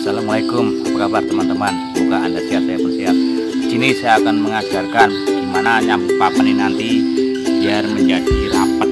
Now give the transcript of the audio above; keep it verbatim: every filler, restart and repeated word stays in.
Assalamualaikum, apa kabar teman-teman? Semoga Anda sehat, saya pun sehat. Di sini saya akan mengajarkan gimana nyapu papan ini nanti biar menjadi rapat